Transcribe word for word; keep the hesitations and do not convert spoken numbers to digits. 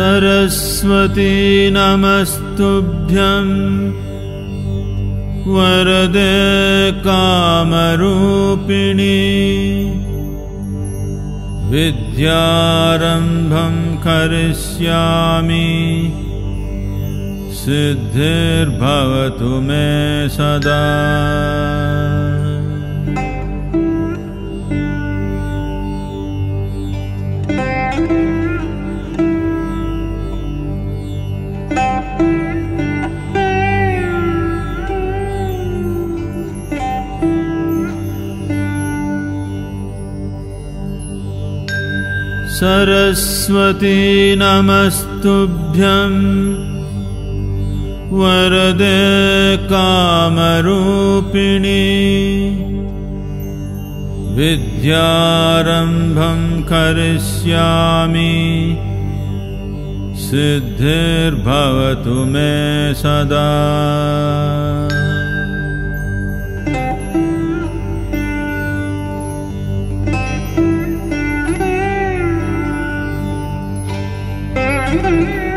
सरस्वती नमस्तुभ्यं वरदे कामरूपिणी विद्यारंभं करिष्यामि सिद्धिर्भवतु मे सदा। सरस्वती नमस्तुभ्यं वरदे कामरूपिणी विद्यारंभं करिष्यामि सिद्धिर्भवतु मे सदा। Thank you.